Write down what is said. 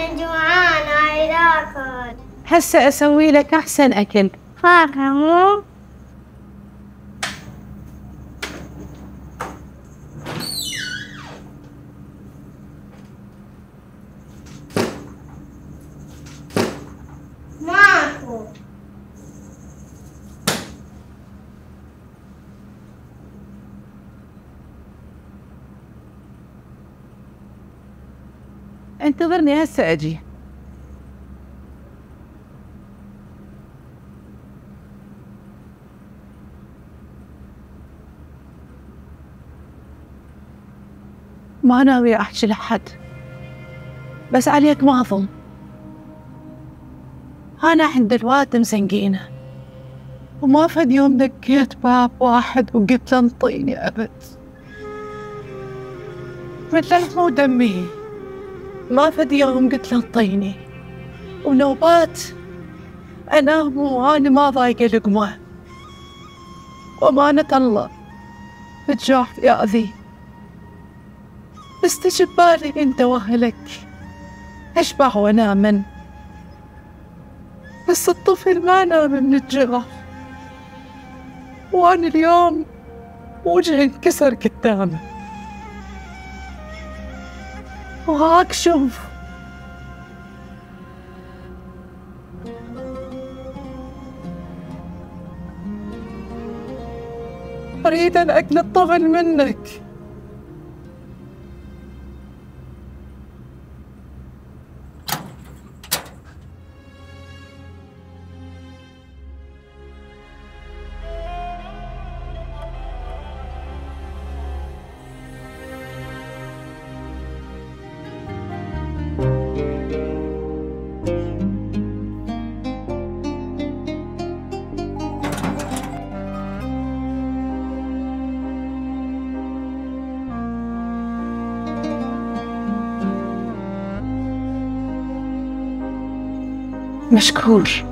أنا جوعانة عايزة آكل. هسه أسوي لك أحسن أكل. فاكهة مو؟ ماكو. انتظرني هسه أجي. ما ناوي أحكي لحد، بس عليك ما أظلم. أنا عند الواد مسنقينة، وما فد يوم دقيت باب واحد وقلت له انطيني أبد. مثل مو دمي، ما فد يوم قلت له انطيني، ونوبات أنام وأنا ما ضايقة لقمة. وأمانة الله الجوع يأذي، استجب بالي انت واهلك، اشبع ونامن، بس الطفل ما نام من الجوع، وانا اليوم وجهي انكسر قدامه، وهاك شوف اريد ان اكل الطفل منك. مشكور.